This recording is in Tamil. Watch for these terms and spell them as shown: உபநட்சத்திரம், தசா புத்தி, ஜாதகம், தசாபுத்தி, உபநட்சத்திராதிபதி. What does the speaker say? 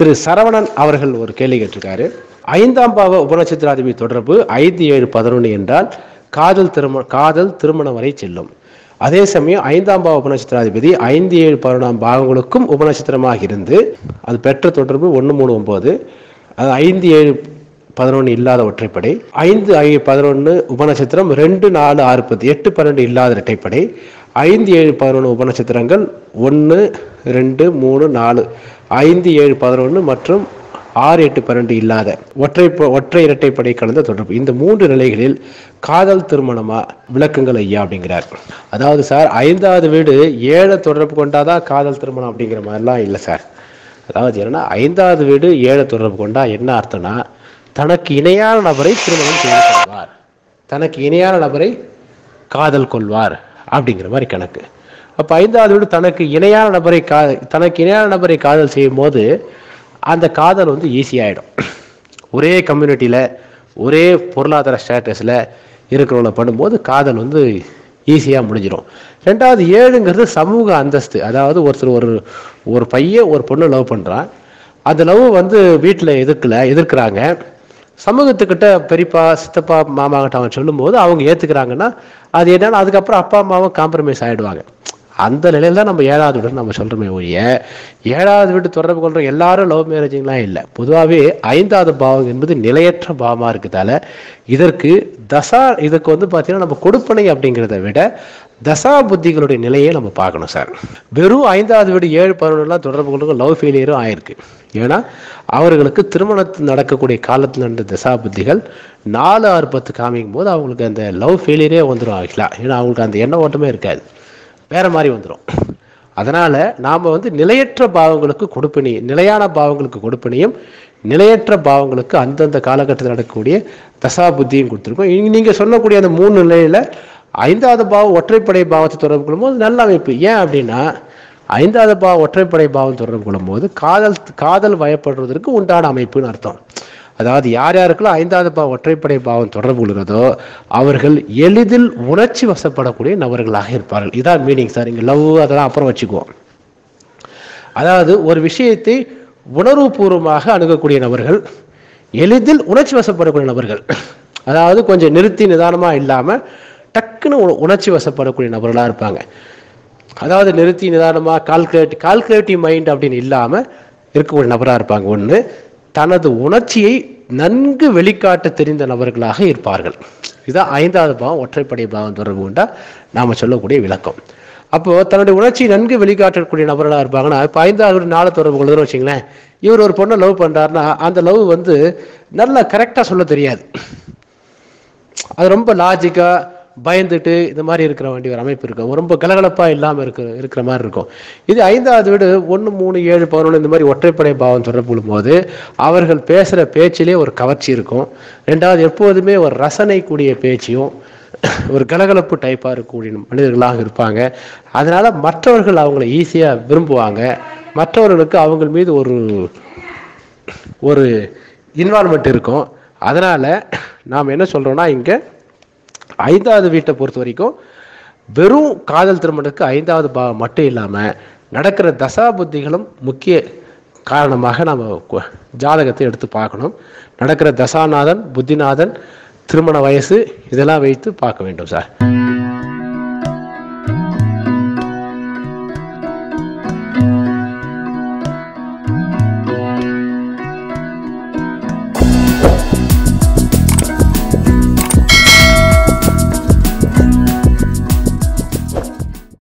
திரு சரவணன் அவர்கள் ஒரு கேள்வி கேட்டிருக்காரு. 5ஆம் பாவ உபநட்சத்திராதிபதி தொடர்பு 5, 7, 11 என்றால் காதல் திருமணம் வரை செல்லும். அதே சமயம் 5ஆம் பாவ உபநட்சத்திராதிபதி 5, 7, 11 பாவங்களுக்கும் உபநட்சத்திரமாக இருந்து அது பெற்ற தொடர்பு 1, 3, 9. அது 5, 7, 11 இல்லாத ஒற்றைப்படை, 5, 11 உபநட்சத்திரம், 2, 4, 6, 8, 12 இல்லாத இரட்டைப்படை. 5, 7, 11 உபநட்சத்திரங்கள் 1, 2, 3, 4, 5, 7, 11 மற்றும் 6, 8, 12 இல்லாத ஒற்றை இரட்டைப்படை கலந்த தொடர்பு. இந்த 3 நிலைகளில் காதல் திருமணமா விளக்குங்கள் ஐயா அப்படிங்கிறார். அதாவது சார் 5வது வீடு 7 தொடர்பு கொண்டாதான் காதல் திருமணம் அப்படிங்கிற மாதிரிலாம் இல்லை சார். அதாவது என்னன்னா 5வது வீடு 7 தொடர்பு கொண்டா என்ன அர்த்தம்னா தனக்கு இணையான நபரை திருமணம் செய்து கொள்வார், தனக்கு இணையான நபரை காதல் கொள்வார் அப்படிங்கிற மாதிரி கணக்கு. அப்போ 5வது வீடு தனக்கு இணையான நபரை காதல் செய்யும் போது அந்த காதல் வந்து ஈஸியாகிடும். ஒரே கம்யூனிட்டியில் ஒரே பொருளாதார ஸ்டேட்டஸில் இருக்கிறவங்கள பண்ணும்போது காதல் வந்து ஈஸியாக முடிஞ்சிடும். 2வது 7ங்கிறது சமூக அந்தஸ்து. அதாவது ஒருத்தர் ஒரு பையன் ஒரு பொண்ணு லவ் பண்ணுறான், அந்த லவ் வந்து வீட்டில் எதிர்க்கிறாங்க, சமூகத்துக்கிட்ட பெரியப்பா சித்தப்பா மாமா கிட்ட அவங்க சொல்லும் போது அவங்க ஏற்றுக்கிறாங்கன்னா அது என்னன்னா அதுக்கப்புறம் அப்பா அம்மாவும் காம்ப்ரமைஸ் ஆகிடுவாங்க. அந்த நிலையில தான் நம்ம 7வது வீடு நம்ம சொல்கிறோமே ஒழிய 7வது வீட்டு தொடர்பு கொள்கிற எல்லாரும் லவ் மேரேஜிங்லாம் இல்லை. பொதுவாகவே 5வது பாவம் என்பது நிலையற்ற பாவமாக இருக்கிறதால இதுக்கு வந்து பார்த்தீங்கன்னா நம்ம கொடுப்பனை அப்படிங்கிறத விட தசா புத்திகளுடைய நிலையை நம்ம பார்க்கணும் சார். வெறும் 5வது வீடு 7, 11 தொடர்பு கொள்கிற லவ் ஃபெயிலியரும் ஆயிருக்கு. ஏன்னா அவர்களுக்கு திருமணத்தில் நடக்கக்கூடிய காலத்தில் நடந்த தசா புத்திகள் 4, 6, 10 காமிக்கும் போது அவங்களுக்கு அந்த லவ் ஃபெயிலியரே வந்துடும் ஆகலாம். ஏன்னா அவங்களுக்கு அந்த எண்ண ஓட்டமே இருக்காது, வேற மாதிரி வந்துடும். அதனால நாம் வந்து நிலையற்ற பாவங்களுக்கு கொடுப்பினி, நிலையான பாவங்களுக்கு கொடுப்பினியும் நிலையற்ற பாவங்களுக்கு அந்தந்த காலகட்டத்தில் நடக்கக்கூடிய தசா புத்தியும் கொடுத்துருக்கோம். நீங்கள் சொல்லக்கூடிய அந்த 3 நிலையில் 5வது பாவம் ஒற்றைப்படை பாவத்தை தொடர்பு கொள்ளும்போது நல்ல அமைப்பு. ஏன் அப்படின்னா 5வது பாவம் ஒற்றைப்படை பாவம் தொடர்பு கொள்ளும்போது காதல் வயப்படுறதற்கு உண்டான அமைப்புன்னு அர்த்தம். அதாவது யாருக்கெல்லாம் 5வது பாவம் ஒற்றைப்படை பாவம் தொடர்பு கொள்கிறதோ அவர்கள் எளிதில் உணர்ச்சி வசப்படக்கூடிய நபர்களாக இருப்பார்கள். இதான் மீனிங் சார். இங்கே லவ் அதெல்லாம் அப்புறம் வச்சுக்குவோம். அதாவது ஒரு விஷயத்தை உணர்வுபூர்வமாக அணுகக்கூடிய நபர்கள், எளிதில் உணர்ச்சி வசப்படக்கூடிய நபர்கள், அதாவது கொஞ்சம் நிறுத்தி நிதானமாக இல்லாமல் டக்குன்னு உணர்ச்சி வசப்படக்கூடிய நபர்களாக இருப்பாங்க. அதாவது நிறுத்தி நிதானமாக கால்குலேட்டிவ் மைண்ட் அப்படின்னு இல்லாமல் இருக்கக்கூடிய நபராக இருப்பாங்க. 1, தனது உணர்ச்சியை நன்கு வெளிக்காட்ட தெரிந்த நபர்களாக இருப்பார்கள். இதுதான் 5வது பாவம் ஒற்றைப்படை பாவம் தொடர்பு கொண்டா நாம சொல்லக்கூடிய விளக்கம். அப்போ தன்னுடைய உணர்ச்சியை நன்கு வெளிக்காட்டக்கூடிய நபர்களாக இருப்பாங்கன்னா இப்போ 5வது 4 தொடர்பு கொள்ளுதுன்னு வச்சுங்களேன். இவர் ஒரு பொண்ணை லவ் பண்றாருன்னா அந்த லவ் வந்து நல்லா கரெக்டா சொல்ல தெரியாது, அது ரொம்ப லாஜிக்கா பயந்துட்டு இந்த மாதிரி இருக்கிற வேண்டிய ஒரு அமைப்பு இருக்கும், ரொம்ப கலகலப்பா இல்லாமல் இருக்கிற மாதிரி இருக்கும். இது 5வது வீடு 1, 3, 7, 11 இந்த மாதிரி ஒற்றைப்படை பாவம் தொடர்பு கொள்ளும்போது அவர்கள் பேசுகிற பேச்சிலே ஒரு கவர்ச்சி இருக்கும். 2வது எப்போதுமே ஒரு ரசனை கூடிய பேச்சியும் ஒரு கலகலப்பு டைப்பாக இருக்கக்கூடிய மனிதர்களாக இருப்பாங்க. அதனால மற்றவர்கள் அவங்கள ஈஸியாக விரும்புவாங்க, மற்றவர்களுக்கு அவங்க மீது ஒரு இன்வால்மெண்ட் இருக்கும். அதனால நாம் என்ன சொல்றோம்னா இங்கே 5வது வீட்டை பொறுத்த வரைக்கும் வெறும் காதல் திருமணத்துக்கு 5வது பாவம் மட்டும் இல்லாமல் நடக்கிற தசா புத்திகளும் முக்கிய காரணமாக நாம் ஜாதகத்தை எடுத்து பார்க்கணும். நடக்கிற தசாநாதன் புத்திநாதன் திருமண வயசு இதெல்லாம் வைத்து பார்க்க வேண்டும் சார்.